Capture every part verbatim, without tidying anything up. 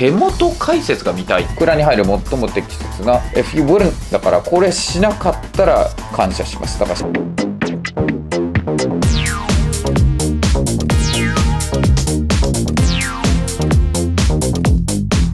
手元解説が見たい。空欄に入る最も適切な If you wouldn't だから、これしなかったら感謝します。だから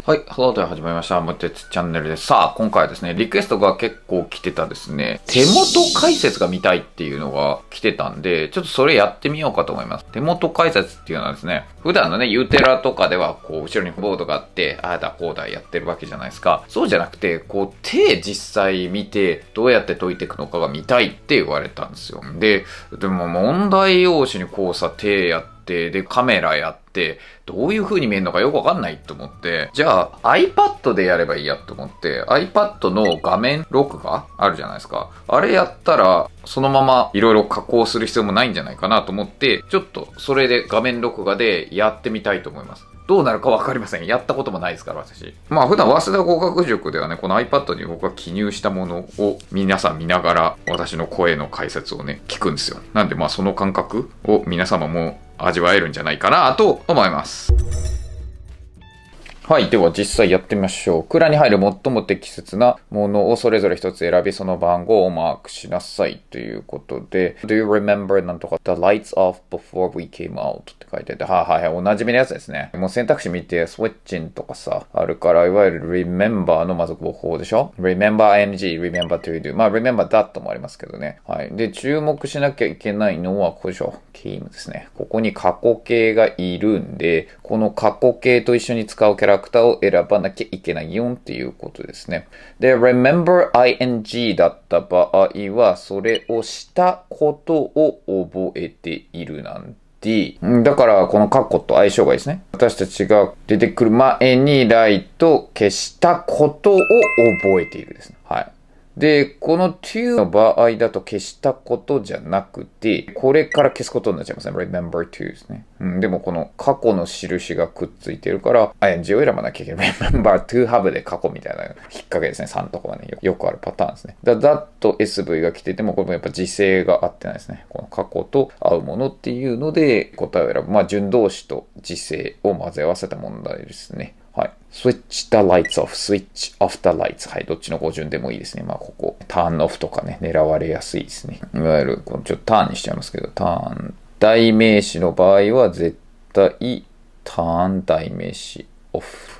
はい、ハローと始まりました。むてつチャンネルです。さあ、今回はですね、リクエストが結構来てたですね、手元解説が見たいっていうのが来てたんで、ちょっとそれやってみようかと思います。手元解説っていうのはですね、普段のね、ユーテラとかでは、こう、後ろにボードがあって、ああだこうだやってるわけじゃないですか。そうじゃなくて、こう、手実際見て、どうやって解いていくのかが見たいって言われたんですよ。で、でも問題用紙にこうさ、手やって、で、カメラやって、どういう風に見えるのかよくわかんないと思って、じゃあ iPad でやればいいやと思って、iPad の画面録画あるじゃないですか。あれやったら、そのままいろいろ加工する必要もないんじゃないかなと思って、ちょっとそれで画面録画でやってみたいと思います。どうなるかわかりません。やったこともないですから、私。まあ普段、早稲田語学塾ではね、この iPad に僕が記入したものを皆さん見ながら、私の声の解説をね、聞くんですよ。なんでまあその感覚を皆様も味わえるんじゃないかなと思います。はい。では実際やってみましょう。空に入る最も適切なものをそれぞれ一つ選び、その番号をマークしなさいということで、Do you remember なんとか The lights off before we came out って書いてて、はいはいはい、おなじみのやつですね。もう選択肢見て、スウィッチンとかさ、あるから、いわゆる remember のまず語法でしょ？ remember アイエヌジー、remember to do。まあ remember that もありますけどね。はい。で、注目しなきゃいけないのは、ここでしょ。came ですね。ここに過去形がいるんで、この過去形と一緒に使うキャラキャラクターを選ばなきゃいけないよっていうことですね。で、remember アイエヌジー だった場合は、それをしたことを覚えているなんて。だから、この過去と相性がいいですね。私たちが出てくる前にライト消したことを覚えているですね。はい。で、この to の場合だと消したことじゃなくて、これから消すことになっちゃいますね。remember to ですね。うん、でもこの過去の印がくっついてるから、アイエヌジー を選ばなきゃいけない。remember to have で過去みたいな引っ掛けですね。さんとかはね、よくあるパターンですね。だ、だっと エスブイ が来てても、これもやっぱ時制が合ってないですね。この過去と合うものっていうので、答えを選ぶ。まあ、準動詞と時制を混ぜ合わせた問題ですね。はい。switch the lights off, switch off the lights。はい。どっちの語順でもいいですね。まあ、ここ。ターンオフとかね、狙われやすいですね。いわゆる、このちょっとターンにしちゃいますけど、ターン代名詞の場合は、絶対、ターン代名詞オフ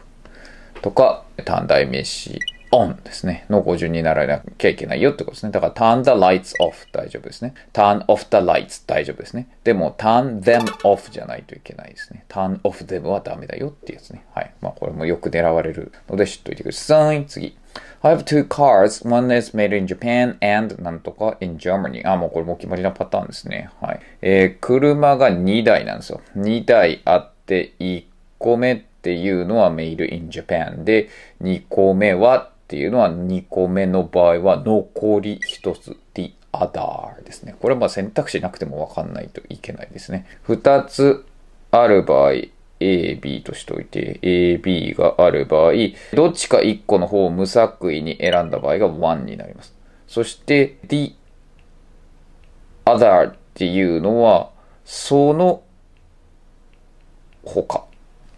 とか、ターン代名詞オンですね。の語順にならなきゃいけないよってことですね。だから、turn the lights off 大丈夫ですね。turn off the lights 大丈夫ですね。でも、turn them off じゃないといけないですね。turn off them はダメだよっていうやつね。はい。まあ、これもよく狙われるので知っといてください。次。I have two cars. One is made in Japan and なんとか in Germany. あ、もうこれもお決まりなパターンですね。はい。えー、車がにだいなんですよ。にだいあって、いっこめっていうのは made in Japan で、にこめはっていうのはにこめの場合は残りひとつ the other ですね。これはまあ選択肢なくてもわかんないといけないですね。ふたつある場合 A、B としておいて A、B がある場合どっちかいっこの方を無作為に選んだ場合がいちになります。そして the other っていうのはその他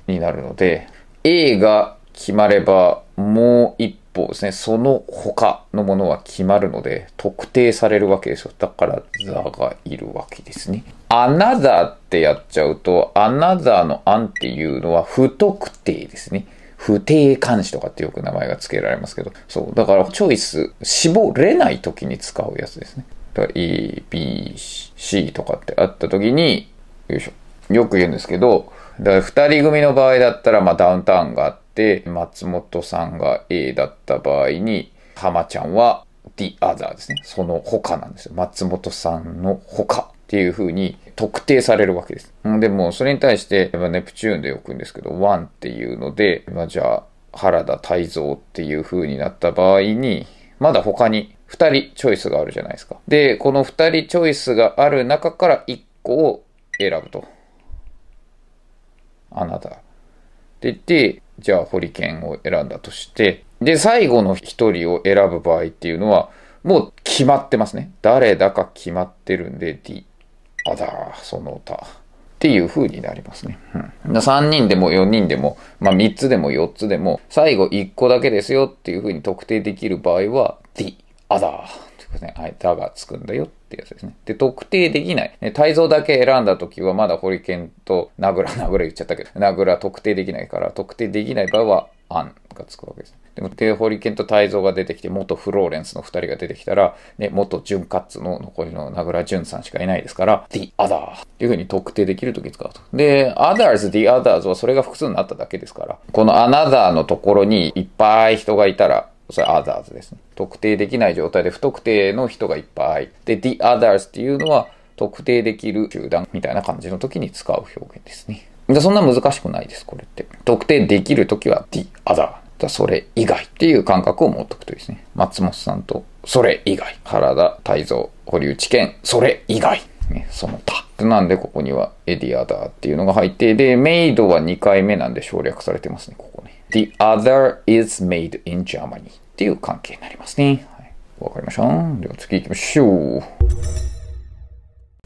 になるので A が決まればもう一方ですね、その他のものは決まるので、特定されるわけですよ。だから、ザがいるわけですね。another ってやっちゃうと、another の an っていうのは不特定ですね。不定冠詞とかってよく名前が付けられますけど、そう。だから、チョイス、絞れない時に使うやつですね。だから A、B、C とかってあった時に、よいしょ。よく言うんですけど、だからふたり組の場合だったら、まあ、ダウンタウンがあって、で、松本さんが A だった場合に、浜ちゃんは the other ですね。その他なんですよ。松本さんの他っていう風に特定されるわけです。でも、それに対して、ネプチューンで置くんですけど、ワンっていうので、まあ、じゃあ、原田泰造っていう風になった場合に、まだ他にふたりチョイスがあるじゃないですか。で、このふたりチョイスがある中からいっこを選ぶと。あなた。って言って、じゃあ、ホリケンを選んだとして、で、最後の一人を選ぶ場合っていうのは、もう決まってますね。誰だか決まってるんで、the other、その他。っていう風になりますね。うん、さんにんでもよにんでも、まあ、みっつでもよっつでも、最後いっこだけですよっていう風に特定できる場合は、the other ってことね。はい、だがつくんだよってやつですね。で、特定できない。ね、泰造だけ選んだときは、まだホリケンと名倉、名倉言っちゃったけど、名倉特定できないから、特定できない場合は、an がつくわけです。でも、で、ホリケンと泰造が出てきて、元フローレンスのふたりが出てきたら、ね、元ジュンカッツの残りの名倉淳さんしかいないですから、the other っていう風に特定できるとき使うと。で、others, the others はそれが複数になっただけですから、この another のところにいっぱい人がいたら、それ others ですね。特定できない状態で不特定の人がいっぱい。で、the others っていうのは、特定できる集団みたいな感じの時に使う表現ですね。そんな難しくないです、これって。特定できるときは the other。それ以外っていう感覚を持っておくといいですね。松本さんと、それ以外。原田、泰造、堀内健、それ以外。ね、その他。なんでここにはエディアダーっていうのが入って、で、メイドはにかいめなんで省略されてますね、ここね。the other is made in Germany っていう関係になりますね。はい、わかりました。では次行きましょ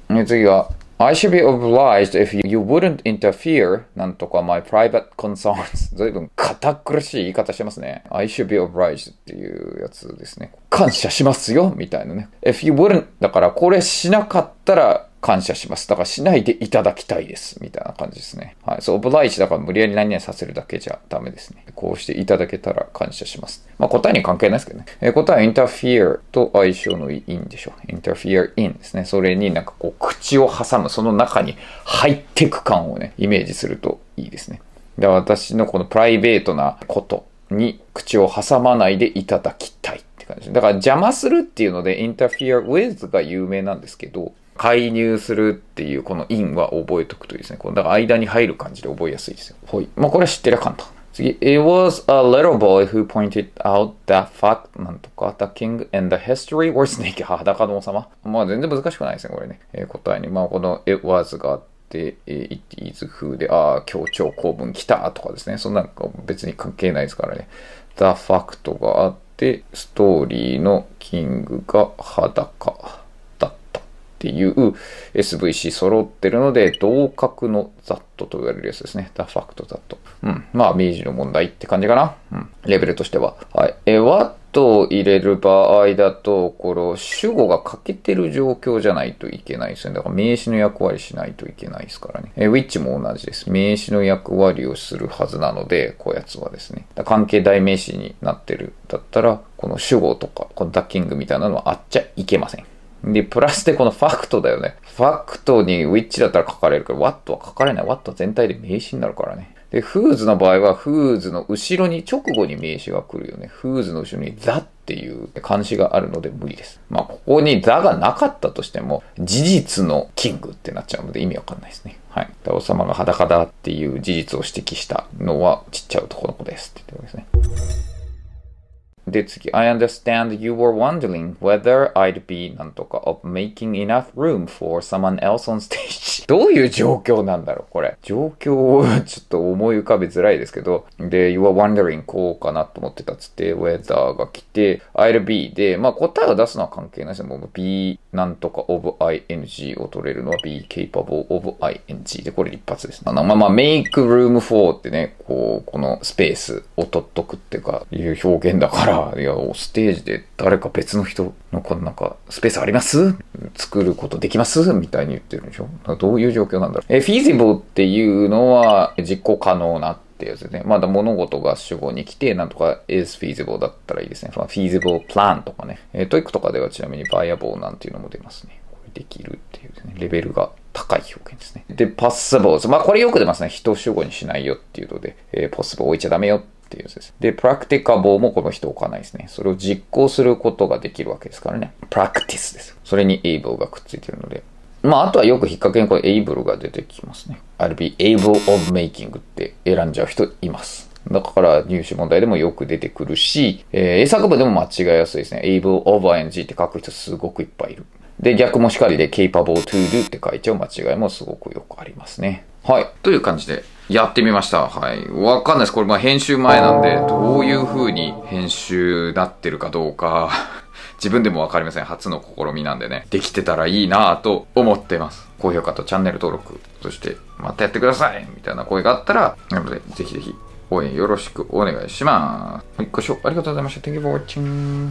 う。ね、次は、I should be obliged if you wouldn't interfere なんとか my private concerns 随分堅苦しい言い方してますね。I should be obliged っていうやつですね。感謝しますよみたいなね。if you wouldn't だからこれしなかったら感謝します。だからしないでいただきたいですみたいな感じですね。はい。そう obliged だから無理やり何々させるだけじゃダメですね。こうしていただけたら感謝します。まあ答えに関係ないですけどね。えー、答えは interfere と相性のいいんでしょう。interfere in ですね。それになんかこう口を挟むその中に入っていく感をねイメージするといいですね。だから私のこのプライベートなことに口を挟まないでいただきたいって感じ。だから邪魔するっていうので interfere with が有名なんですけど。介入するっていうこの in は覚えとくといいですね。このだから間に入る感じで覚えやすいですよ。はい。まあこれは知ってりゃ簡単。次。It was a little boy who pointed out that fact なんとか the king and the history was naked 裸の王様。まあ全然難しくないですね、これね。えー、答えに。まあこの it was があって、it is 風で、ああ、強調構文来たとかですね。そんなんか別に関係ないですからね。the fact があって、ストーリーのキングが裸。っていう エスブイシー 揃ってるので、同格のざっとと言われるやつですね。the fact that。うん。まあ、明治の問題って感じかな。うん。レベルとしては。はい。え、what を入れる場合だと、これ、主語が欠けてる状況じゃないといけないですね。だから名詞の役割しないといけないですからね。え、which も同じです。名詞の役割をするはずなので、こういうやつはですね。だ関係代名詞になってる。だったら、この主語とか、このダッキングみたいなのはあっちゃいけません。で、プラスでこのファクトだよね。ファクトに which だったら書かれるけど、what は書かれない。what は全体で名詞になるからね。で、whose の場合は whose の後ろに直後に名詞が来るよね。whose の後ろに the っていう漢詞があるので無理です。まあ、ここに the がなかったとしても、事実のキングってなっちゃうので意味わかんないですね。はい。王様が裸だっていう事実を指摘したのはちっちゃい男の子ですって言ってるわけですね。で、次。I understand you were wondering whether I'd be なんとか of making enough room for someone else on stage. どういう状況なんだろうこれ。状況をちょっと思い浮かべづらいですけど。で、you were wondering こうかなと思ってたっつって、whether が来て、I'd be で、まあ答えを出すのは関係ないですね。もう be なんとか of ing を取れるのは be capable of ing で、これ一発ですね。まあまあ make room for ってね、こう、このスペースを取っとくっていうか、いう表現だから。いや、ステージで誰か別の人のこのなんか、スペースあります?作ることできます?みたいに言ってるんでしょ?どういう状況なんだろう。え、feasible っていうのは実行可能なってやつですね。まだ物事が主語に来て、なんとか is feasible だったらいいですね。まあ、feasible plan とかね。え、トイックとかではちなみに viable なんていうのも出ますね。これできるっていうですね。レベルが高い表現ですね。で、possible。まあこれよく出ますね。人を主語にしないよっていうので、えー、possible 置いちゃダメよ。っていうやつです。で、プラクティカボーもこの人置かないですね。それを実行することができるわけですからね。プラクティスです。それにエイブルがくっついてるので。まあ、あとはよく引っ掛けにこれエイブルが出てきますね。I'll be able of making って選んじゃう人います。だから入試問題でもよく出てくるし、えー、英作文でも間違いやすいですね。able of ing って書く人すごくいっぱいいる。で、逆もしかりで capable to do って書いちゃう間違いもすごくよくありますね。はい。という感じで。やってみました。はい。わかんないです。これ、まあ、編集前なんで、どういう風に編集なってるかどうか、自分でもわかりません。初の試みなんでね、できてたらいいなぁと思ってます。高評価とチャンネル登録、そしてまたやってくださいみたいな声があったら、なのでぜひぜひ応援よろしくお願いします。ご視聴ありがとうございました。Thank you for watching。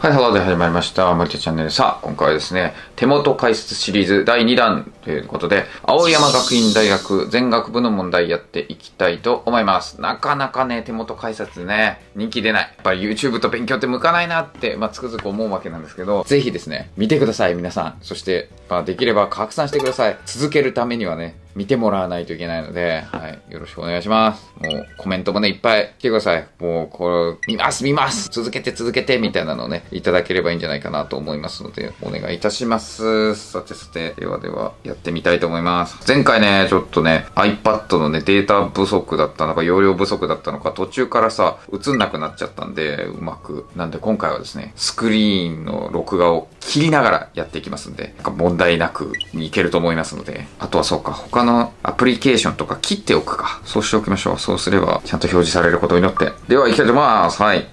はい、ハローで始まりました。森田チャンネル。さあ、今回はですね、手元解説シリーズだいにだんということで、青山学院大学全学部の問題やっていきたいと思います。なかなかね、手元解説ね、人気出ない。やっぱり YouTube と勉強って向かないなって、まあ、つくづく思うわけなんですけど、ぜひですね、見てください、皆さん。そして、まあ、できれば拡散してください。続けるためにはね、見てもらわないといけないので、はい、よろしくお願いします。もう、コメントもね、いっぱい来てください。もう、これ、見ます、見ます続けて、続けてみたいなのをね、いただければいいんじゃないかなと思いますので、お願いいたします。さてさて、ではでは、やってみたいと思います。前回ね、ちょっとね、iPad のね、データ不足だったのか、容量不足だったのか、途中からさ、映んなくなっちゃったんで、うまく。なんで、今回はですね、スクリーンの録画を切りながらやっていきますんで、なんか問題なくいけると思いますので、あとはそうか、他ののアプリケーションとか切っておくか。そうしておきましょう。そうすればちゃんと表示されることを祈って。では行きたいと思います。はい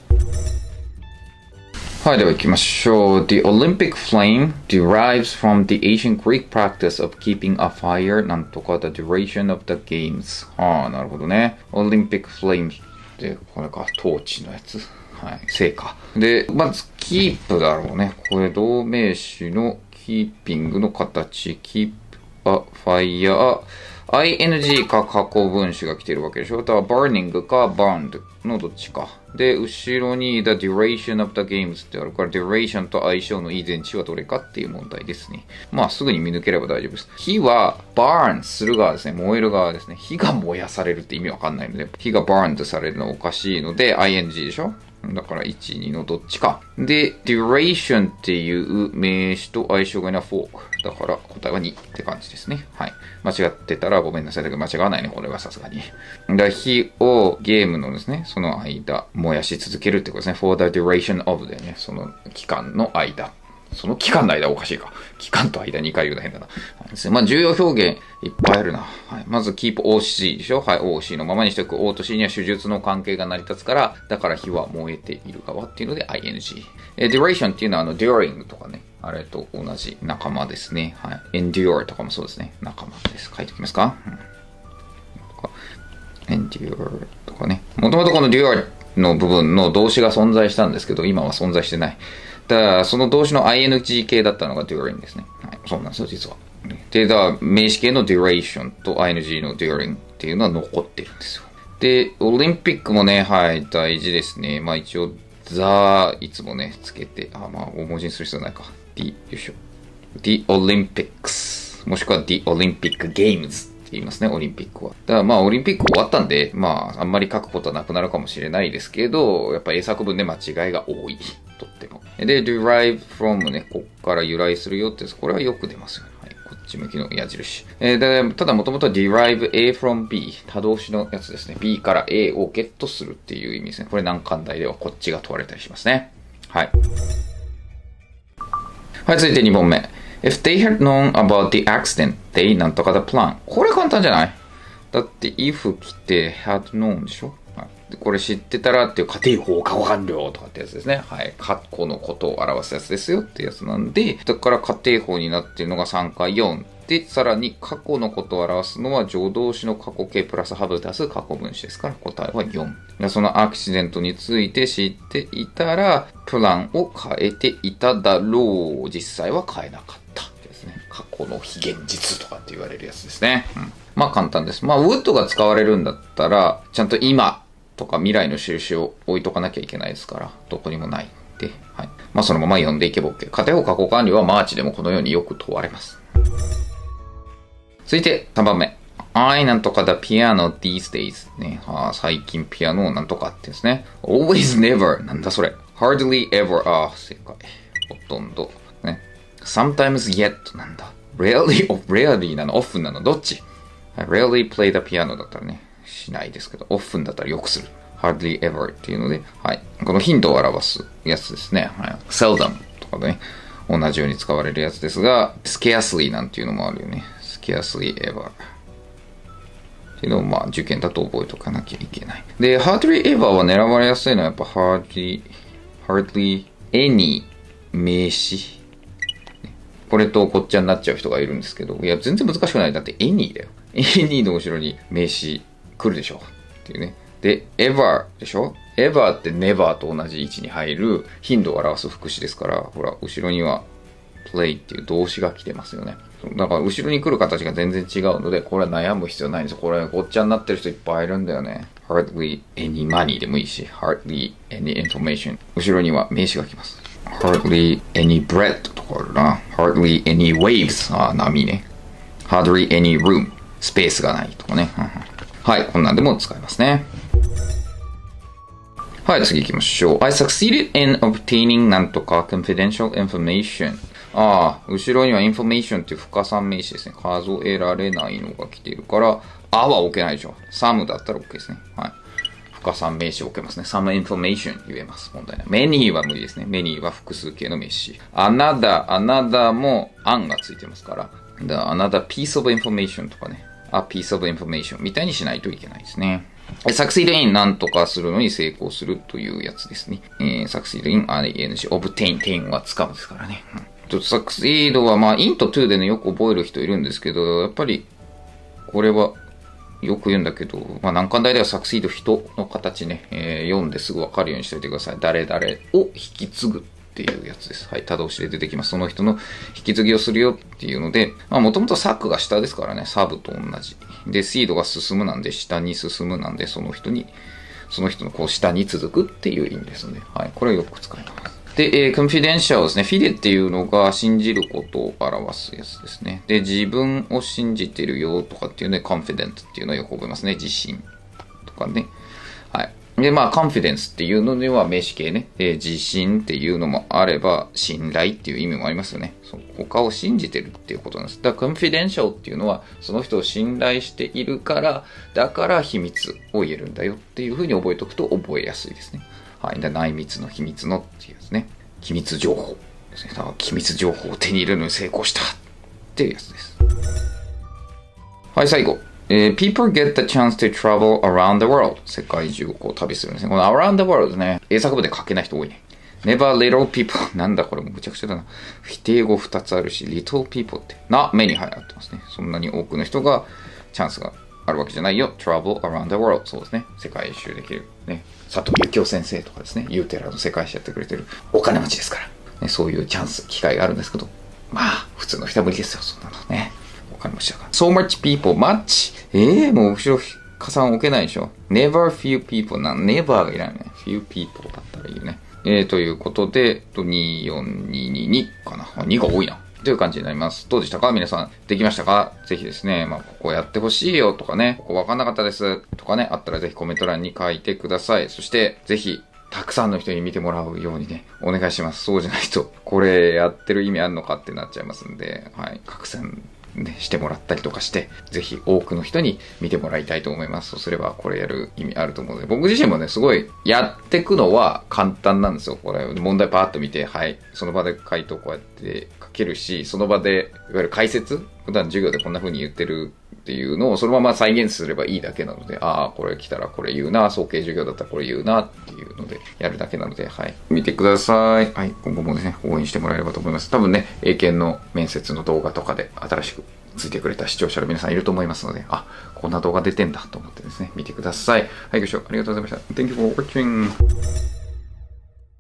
はい、では行きましょう。The Olympic flame derives from the ancient Greek practice of keeping a fire なんとか the duration of the games。 ああ、なるほどね。 Olympic flame ってこれか、トーチのやつ。はい、成果でまずキープだろうね。これ同名詞のキーピングの形、キープあ、ファイヤー、アイエヌジー か過去分詞が来てるわけでしょ。あとは burning か burned のどっちか。で、後ろに the duration of the games ってあるから、duration と相性のいい前置はどれかっていう問題ですね。まあ、すぐに見抜ければ大丈夫です。火は burn する側ですね。燃える側ですね。火が燃やされるって意味わかんないので、火が burned されるのはおかしいので、アイエヌジー でしょ。だからいち、にのどっちか。で、duration っていう名詞と相性がいいのは fork。だから答えはにって感じですね。はい。間違ってたらごめんなさい。だけど間違わないね。これはさすがに。だ、火をゲームのですね、その間、燃やし続けるってことですね。for the duration of でね、その期間の間。その期間の間おかしいか。期間と間にかい言うの変だな。はいですね、まあ、重要表現いっぱいあるな。はい、まず、keep オーシー でしょ。はい、オーシー のままにしておく。O と C には手術の関係が成り立つから、だから火は燃えている側っていうので アイエヌジー。え、duration っていうのはあの、during とかね。あれと同じ仲間ですね。はい。endure とかもそうですね。仲間です。書いておきますか。うん、endure とかね。もともとこの dure の部分の動詞が存在したんですけど、今は存在してない。だからその動詞の アイエヌジー 系だったのが during ですね。はい、そうなんですよ、実は。で、だから名詞系の duration と アイエヌジー の during っていうのは残ってるんですよ。で、オリンピックもね、はい、大事ですね。まあ一応、ザーいつもね、つけて、あ、まあ大文字にする必要ないか。The、よいしょ。The Olympics。もしくは The Olympic Games。言いますね、オリンピックは。だからまあオリンピック終わったんで、まああんまり書くことはなくなるかもしれないですけど、やっぱ英作文で間違いが多い。とっても。で、derive from ね、こっから由来するよって、これはよく出ますよね。はい、こっち向きの矢印。えー、ただもともと derive A from B。他動詞のやつですね。B から A をゲットするっていう意味ですね。これ難関大ではこっちが問われたりしますね。はい。はい、続いてにほんめ。If they had known about the accident, they なんとか the plan。 これ簡単じゃない？だって if 来て had known でしょ、はい、これ知ってたらっていう仮定法過去完了とかってやつですね。はい。過去のことを表すやつですよってやつなんで、だから仮定法になってるのがさんかよん。で、さらに過去のことを表すのは助動詞の過去形プラスハブ足す過去分詞ですから、答えはよん。そのアクシデントについて知っていたらプランを変えていただろう。実際は変えなかったですね。過去の非現実とかって言われるやつですね。うん、まあ簡単です。まあ would が使われるんだったらちゃんと今とか未来の印を置いとかなきゃいけないですから、どこにもないんで、はい、まあそのまま読んでいけば OK。 仮定法過去完了はマーチでもこのようによく問われます。続いてさんばんめ。I なんとか the piano these days。ね、はあ、最近ピアノをなんとかってですね。always never。なんだそれ。hardly ever。ああ、正解。ほとんど。ね。sometimes yet。なんだ。rarely of rarely なの often なのどっち、はい、rarely play the piano だったらね、しないですけど、often だったらよくする。hardly ever っていうので、はい。この頻度を表すやつですね。はい、seldom とかでね、同じように使われるやつですが、scarcely なんていうのもあるよね。scarcely ever っていうのを、まあ、受験だと覚えておかなきゃいけない。で、hardly ever は狙われやすいのはやっぱ hardly hardly any 名詞。これとこっちゃになっちゃう人がいるんですけど、いや、全然難しくない。だって、any だよ。any の後ろに名詞来るでしょ。っていうね。で、ever でしょ。ever って never と同じ位置に入る頻度を表す副詞ですから、ほら、後ろには play っていう動詞が来てますよね。だから、後ろに来る形が全然違うので、これは悩む必要ないんですよ。これ、ごっちゃになってる人いっぱいいるんだよね。hardly any money でもいいし、hardly any information。後ろには名詞が来ます。hardly any bread とかあるな。hardly any waves。ああ、波ね。hardly any room。スペースがないとかね。はい、こんなんでも使えますね。はい、次行きましょう。I succeeded in obtaining なんとか confidential information。ああ、後ろには information っていう不可算名詞ですね。数えられないのが来ているから、あは置けないでしょ。some だったら OK ですね。はい。不可算名詞置けますね。some information 言えます。問題ない。many は無理ですね。many は複数形の名詞。another、another も an がついてますから。another piece of information とかね。a piece of information みたいにしないといけないですね。succeed in なんとかするのに成功するというやつですね。えー、succeed in ing obtain ten は掴むですからね。うん、ちょっと succeed はまあ in と to でねよく覚える人いるんですけど、やっぱりこれはよく言うんだけど、まあ、難関大では succeed 人の形ね、えー、読んですぐ分かるようにしておいてください。誰々を引き継ぐっていうやつです。はい、他動詞で出てきます。その人の引き継ぎをするよっていうので、まあもともとサクが下ですからね、サブと同じ。で、シードが進むなんで、下に進むなんで、その人に、その人のこう下に続くっていう意味ですので、はい、これをよく使います。で、えー、コンフィデンシャルですね。フィデっていうのが信じることを表すやつですね。で、自分を信じてるよとかっていうので、コンフィデントっていうのはよく覚えますね。自信とかね。はい。で、まあ、コンフィデンスっていうのでは名詞形ね。で、自信っていうのもあれば、信頼っていう意味もありますよね。その他を信じてるっていうことなんです。だから、コンフィデンシャルっていうのは、その人を信頼しているから、だから秘密を言えるんだよっていうふうに覚えておくと覚えやすいですね。はい。で、内密の秘密のっていうやつね。機密情報ですね。だから、機密情報を手に入れるのに成功したっていうやつです。はい、最後。えー、people get the chance to travel around the world. 世界中をこう旅するんですね。この around the world ね、英作文で書けない人多いね。never little people なんだこれもむちゃくちゃだな。否定語ふたつあるし、little people ってな、目に入ってますね。そんなに多くの人がチャンスがあるわけじゃないよ。travel around the world そうですね。世界一周できるね。佐藤幸雄先生とかですね。ユーテラの世界史やってくれてるお金持ちですから、ね。そういうチャンス、機会があるんですけど、まあ普通の人は無理ですよ。そんなのね。So much people, much? えー、もう後ろ加算置けないでしょ。never few people な、never がいらないね。few people だったらいいよね。えー、ということで、に、よん、に、に、にかな。にが多いな。という感じになります。どうでしたか皆さん。できましたかぜひですね、まあ、ここやってほしいよとかね、ここわかんなかったですとかね、あったらぜひコメント欄に書いてください。そして、ぜひ、たくさんの人に見てもらうようにね、お願いします。そうじゃないと、これやってる意味あるのかってなっちゃいますんで、はい、拡散。ね、してもらったりとかして、ぜひ多くの人に見てもらいたいと思います。そうすればこれやる意味あると思うので、僕自身もね、すごいやってくのは簡単なんですよ。これ、問題パーッと見て、はい、その場で回答こうやって書けるし、その場で、いわゆる解説普段授業でこんな風に言ってるっていうのをそのまま再現すればいいだけなので、ああ、これ来たらこれ言うな、早慶授業だったらこれ言うなっていうので、やるだけなので、はい。見てください。はい。今後もね、応援してもらえればと思います。多分ね、英検の面接の動画とかで新しくついてくれた視聴者の皆さんいると思いますので、あ、こんな動画出てんだと思ってですね、見てください。はい、ご視聴ありがとうございました。Thank you for watching!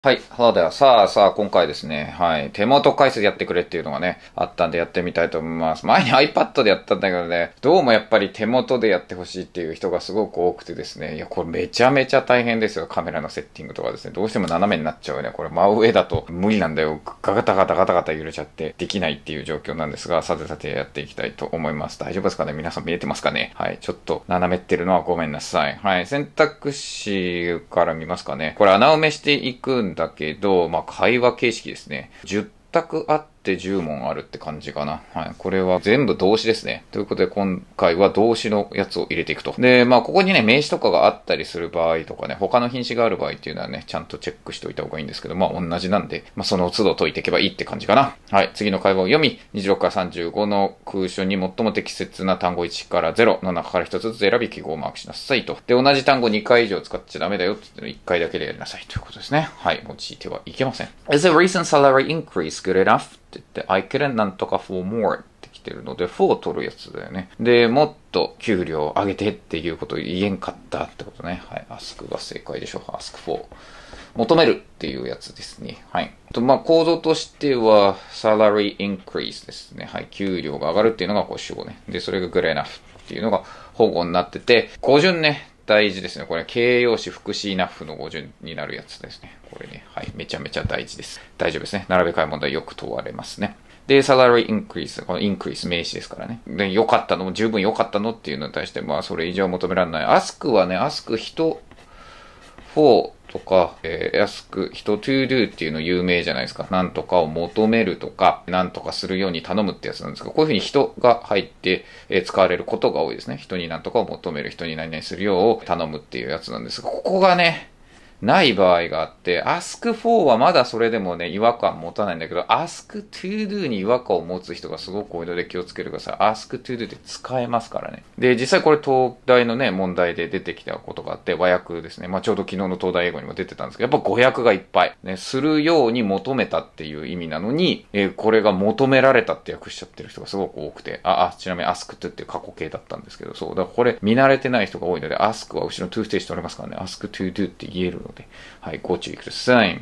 はい。はだよ。さあさあ、今回ですね。はい。手元解説やってくれっていうのがね、あったんでやってみたいと思います。前に iPad でやったんだけどね、どうもやっぱり手元でやってほしいっていう人がすごく多くてですね。いや、これめちゃめちゃ大変ですよ。カメラのセッティングとかですね。どうしても斜めになっちゃうよね。これ真上だと無理なんだよ。ガタガタガタガタ揺れちゃって、できないっていう状況なんですが、さてさてやっていきたいと思います。大丈夫ですかね？皆さん見えてますかね？はい。ちょっと斜めってるのはごめんなさい。はい。選択肢から見ますかね。これ穴埋めしていくんだけど、まあ、会話形式ですね。じゅう択あっってじゅう問あるって感じかな。はい。これは全部動詞ですね。ということで、今回は動詞のやつを入れていくと。で、まあ、ここにね、名詞とかがあったりする場合とかね、他の品詞がある場合っていうのはね、ちゃんとチェックしておいた方がいいんですけど、まあ、同じなんで、まあ、その都度解いていけばいいって感じかな。はい。次の会話を読み、にじゅうろくからさんじゅうごの空所に最も適切な単語いちからゼロの中からひとつずつ選び記号をマークしなさいと。で、同じ単語にかい以上使っちゃダメだよって言っていっかいだけでやりなさいということですね。はい。用いてはいけません。Is a recent salary increase good enough? って言って、I couldn't なんとか for more って来てるので、for 取るやつだよね。で、もっと給料上げてっていうことを言えんかったってことね。はい。ask が正解でしょう。ask for。求めるっていうやつですね。はい。と、まあ、構造としては、salary increase ですね。はい。給料が上がるっていうのがこう主語ね。で、それが good enough っていうのが保護になってて、語順ね。大事ですね。これ形容詞、副詞、エナフの語順になるやつですね。これね。はい。めちゃめちゃ大事です。大丈夫ですね。並べ替え問題よく問われますね。で、salary increase。この increase 名詞ですからね。で、良かったの、十分良かったのっていうのに対して、まあ、それ以上求められない。ask はね、ask 人、for とか、えー、ask 人 to do っていうの有名じゃないですか。なんとかを求めるとか、なんとかするように頼むってやつなんですけど、こういうふうに人が入って、えー、使われることが多いですね。人になんとかを求める、人に何々するよう頼むっていうやつなんですが、ここがね、ない場合があって、ask for はまだそれでもね、違和感持たないんだけど、ask to do に違和感を持つ人がすごく多いので気をつけてください。ask to do って使えますからね。で、実際これ東大のね、問題で出てきたことがあって、和訳ですね。まあちょうど昨日の東大英語にも出てたんですけど、やっぱ語訳がいっぱい。ね、するように求めたっていう意味なのに、えー、これが求められたって訳しちゃってる人がすごく多くて、あ、あ、ちなみに ask to っていう過去形だったんですけど、そう。だからこれ見慣れてない人が多いので、ask は後ろの to ステージ取れますからね。ask to do って言えるので。はい、ご注意ください。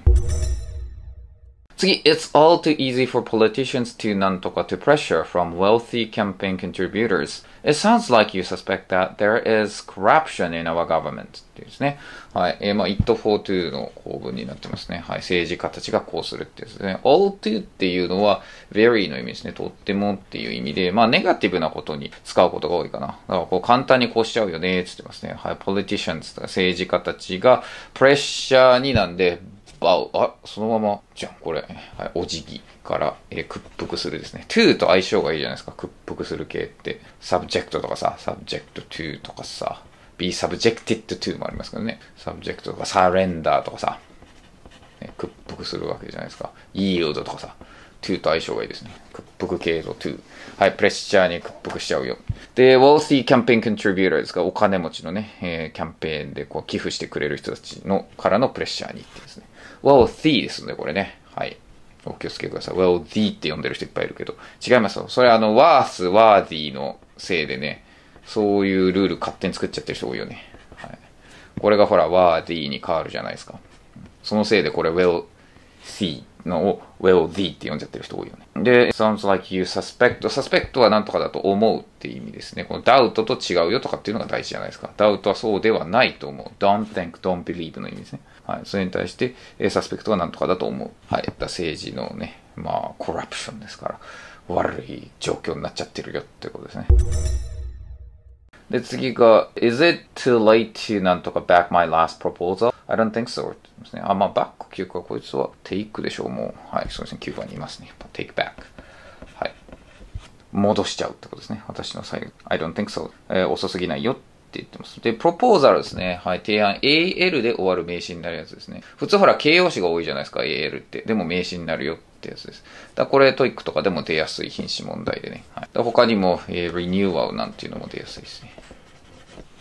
次、It's all too easy for politicians to なんとか to pressure from wealthy campaign contributors. It sounds like you suspect that there is corruption in our government. っていうですね。はい。えー、まあ、it for to の構文になってますね。はい。政治家たちがこうするってですね。all to っていうのは very の意味ですね。とってもっていう意味で、まあ、ネガティブなことに使うことが多いかな。だから、こう、簡単にこうしちゃうよね、つってますね。はい。politicians とか政治家たちがプレッシャーになんで、あ、あ、そのままじゃん、これ。はい、お辞儀から、えー、屈服するですね。to と相性がいいじゃないですか。屈服する系って。subject とかさ、subject to とかさ、be subjected to もありますけどね。subject とか surrender とかさ、ね、屈服するわけじゃないですか。yield とかさ、to と相性がいいですね。屈服系と to。はい、プレッシャーに屈服しちゃうよ。で、wealthy campaign contributor ですが、お金持ちのね、えー、キャンペーンでこう寄付してくれる人たちのからのプレッシャーにってですね。wealthy ですね、これね。はい。お気をつけください。wealthy って呼んでる人いっぱいいるけど。違いますよ。それあの、worth、worthy のせいでね、そういうルール勝手に作っちゃってる人多いよね。はい。これがほら、worthy に変わるじゃないですか。そのせいでこれ、wealthy のを wealthy って呼んじゃってる人多いよね。で、sounds like you suspect。suspect はなんとかだと思うって意味ですね。この doubt と違うよとかっていうのが大事じゃないですか。doubt はそうではないと思う。don't think, don't believe の意味ですね。はい。それに対して、えー、サスペクトは何とかだと思う。はい。政治のね、まあ、コラプションですから、悪い状況になっちゃってるよってことですね。で、次が、Is it too late to なんとか back my last proposal? I don't think so. ですね。あ、まあ、バックきゅうか、こいつはテイクでしょう、もう。はい。そうですね。きゅうばんにいますね。take back。はい。戻しちゃうってことですね。私の最後。I don't think so、えー。遅すぎないよ。って言ってます。で、プロポーザルですね。はい。提案。エーエル で終わる名詞になるやつですね。普通ほら形容詞が多いじゃないですか。エーエル って。でも名詞になるよってやつです。だからこれトイックとかでも出やすい品詞問題でね。はい、他にも、えー、リニューアルなんていうのも出やすいですね。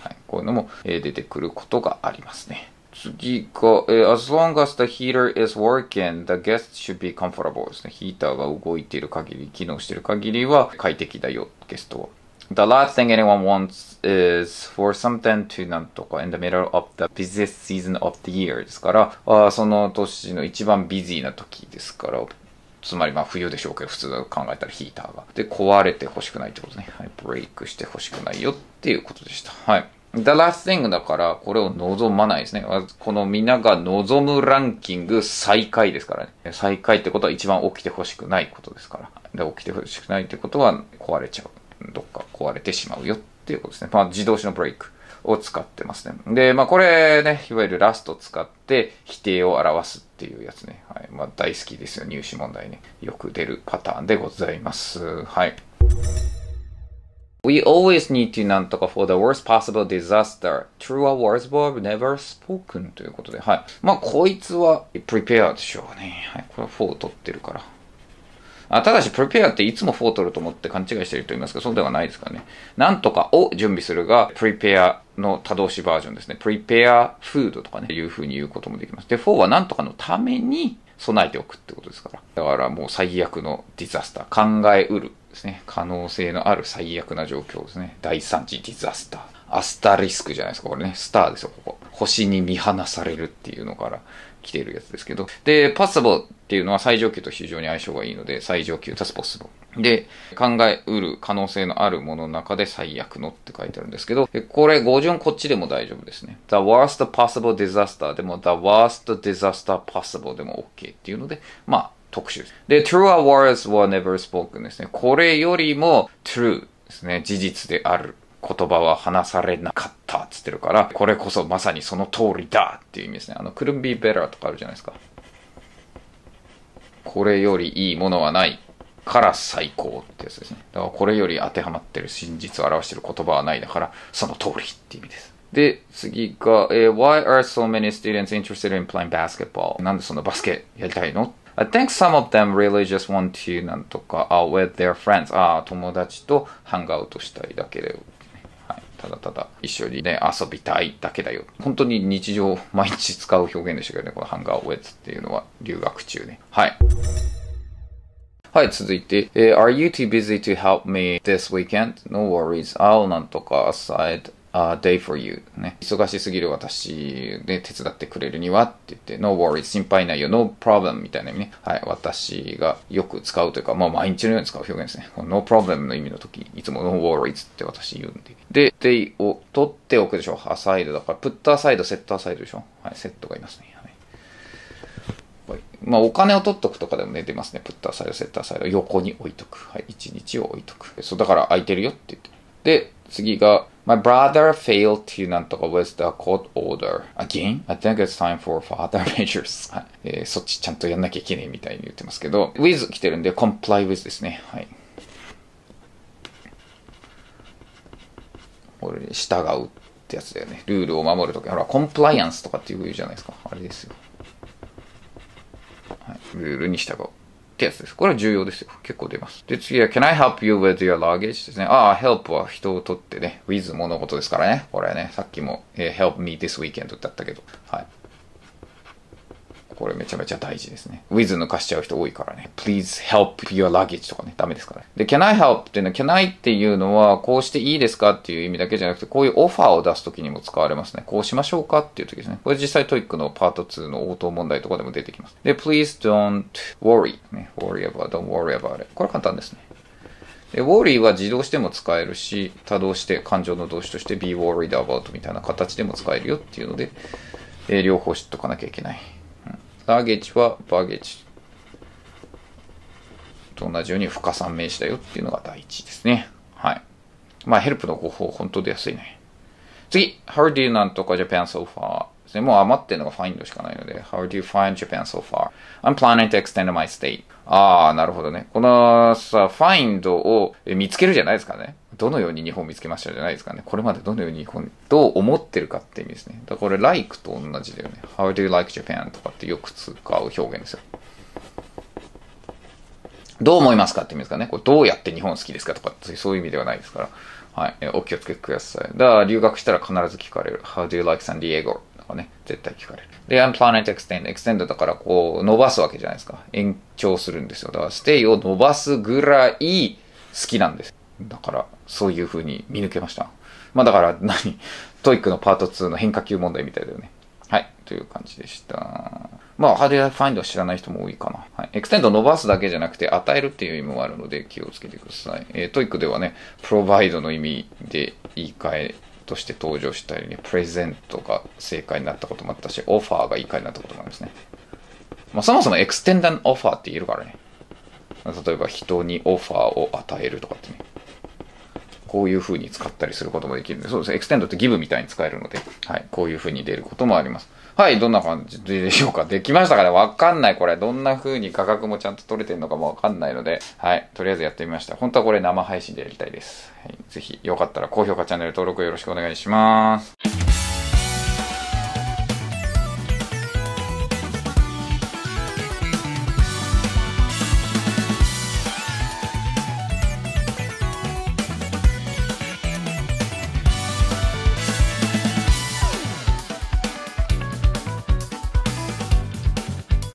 はい。こういうのも、えー、出てくることがありますね。次が、えー、as long as the heater is working, the guest should be comfortable ですね。ヒーターが動いている限り、機能している限りは快適だよ、ゲストは。The last thing anyone wants is for something to なんとか in the middle of the busiest season of the year ですから、あその年の一番ビジーな時ですから、つまりまあ冬でしょうけど、普通だと考えたらヒーターが。で、壊れてほしくないってことね。はい、ブレイクしてほしくないよっていうことでした。はい。The last thing だから、これを望まないですね。このみんなが望むランキング最下位ですからね。最下位ってことは一番起きてほしくないことですから。で、起きてほしくないってことは壊れちゃう。どっか壊れてしまうよっていうことですね。まあ、自動詞のブレイク。を使ってますね。で、まあこれね、いわゆるラスト使って否定を表すっていうやつね。はい。まあ大好きですよ。入試問題ね。よく出るパターンでございます。はい。We always need to なんとか for the worst possible disaster. True or words were never spoken ということで。はい。まあこいつは prepare でしょうね。はい。これはよん取ってるから。あ、ただし、プレペアっていつもよん取ると思って勘違いしてる人いますけど、そうではないですからね。なんとかを準備するが、プレペアの多動詞バージョンですね。プレペアフードとかね、いう風に言うこともできます。で、よんはなんとかのために備えておくってことですから。だからもう最悪のディザスター。考えうるですね。可能性のある最悪な状況ですね。第三次ディザスター。アスタリスクじゃないですか。これね、スターですよ、ここ。星に見放されるっていうのから来てるやつですけど。で、パッサブルっていうのは最上級と非常に相性がいいので、最上級、that's possible。で、考えうる可能性のあるものの中で最悪のって書いてあるんですけど、これ語順こっちでも大丈夫ですね。the worst possible disaster でも the worst disaster possible でも OK っていうので、まあ、特殊です。で、truer words were never spoken ですね。これよりも true ですね。事実である。言葉は話されなかったっつってるから、これこそまさにその通りだっていう意味ですね。あの、couldn't be better とかあるじゃないですか。これよりいいものはないから最高ってやつですね。だからこれより当てはまってる真実を表してる言葉はないだから、その通りっていう意味です。で、次が、えー、Why are so many students interested in playing basketball? なんでそんなバスケやりたいの？I think some of them really just want to なんとか、uh, with their friends. ああ、友達とハンガーアウトしたいだけだよ。ただただ一緒にね、遊びたいだけだよ。本当に日常、毎日使う表現でしたけどね、このハンガーウェッツっていうのは留学中ね。はい。はい、続いて、えー、Are you too busy to help me this weekend?No worries, I'll なんとか aside a day for you. ね。忙しすぎる私で手伝ってくれるにはって言って、No worries, 心配ないよ、No problem みたいな意味ね。はい、私がよく使うというか、まあ毎日のように使う表現ですね。この No problem の意味の時、いつも No worries って私言うんで。で、they を取っておくでしょ。アサイドだから、プットアサイド、セットアサイドでしょ。はい、セットがいますね。はい。まあ、お金を取っとくとかでもね、出ますね。プットアサイド、セットアサイド、横に置いとく。はい、一日を置いとく。そう、だから空いてるよって言って。で、次が、My brother failed to なんとか with the court order. Again? I think it's time for further measures. はい。えー、そっちちゃんとやんなきゃいけねえみたいに言ってますけど、with 来てるんで、comply with ですね。はい。これで従うってやつだよね。ルールを守るとき、ほら、コンプライアンスとかっていうじゃないですか。あれですよ。はい。ルールに従う。ってやつです。これは重要ですよ。結構出ます。で、次は、Can I help you with your luggage? ですね。ああ、help は人を取ってね、with 物事ですからね。これはね、さっきも、えー、help me this weekend だったけど。はい。これめちゃめちゃ大事ですね。with 抜かしちゃう人多いからね。please help your luggage とかね、ダメですからね。で、can I help っていうのは、can I っていうのは、こうしていいですかっていう意味だけじゃなくて、こういうオファーを出すときにも使われますね。こうしましょうかっていうときですね。これ実際トイックのパートツーの応答問題とかでも出てきます。で、please don't worry. ね、worry about, don't worry about it. これ簡単ですね。で、worry は自動しても使えるし、多動して感情の動詞として be worried about みたいな形でも使えるよっていうので、えー、両方知っとかなきゃいけない。ラゲージはバゲージと同じように不可算名詞だよっていうのが第一ですね。はい。まあヘルプの方法本当出やすいね。次 How do you なんとか Japan so far ですね。もう余ってるのが find しかないので How do you find Japan so far? I'm planning to extend my stay. ああ、なるほどね。このさ、find を見つけるじゃないですかね。どのように日本を見つけましたじゃないですかね。これまでどのように日本、どう思ってるかって意味ですね。だからこれ、like と同じだよね。How do you like Japan? とかってよく使う表現ですよ。どう思いますかって意味ですかね。これどうやって日本好きですかとか、そういう意味ではないですから。はい。お気をつけください。だから留学したら必ず聞かれる。How do you like San Diego? とかね。絶対聞かれる。で、I'm planning to extend. extend だからこう、伸ばすわけじゃないですか。延長するんですよ。だから、stay を伸ばすぐらい好きなんです。だから、そういう風に見抜けました。まあだから何、何トイックのパートツーの変化球問題みたいだよね。はい。という感じでした。まあ、ハードウェアファインドは知らない人も多いかな。はい。エクステンド伸ばすだけじゃなくて、与えるっていう意味もあるので、気をつけてください。えー、トイックではね、プロバイドの意味で言い換えとして登場したように、プレゼントが正解になったこともあったし、オファーが言い換えになったこともありますね。まあ、そもそもエクステンダンオファーって言えるからね。例えば、人にオファーを与えるとかってね。こういう風に使ったりすることもできるんで、そうですね。エクステンドってギブみたいに使えるので、はい。こういう風に出ることもあります。はい。どんな感じでしょうか。できましたかね。わかんない。これ。どんな風に価格もちゃんと取れてるのかもわかんないので、はい。とりあえずやってみました。本当はこれ生配信でやりたいです。はい。ぜひ、よかったら高評価、チャンネル登録よろしくお願いします。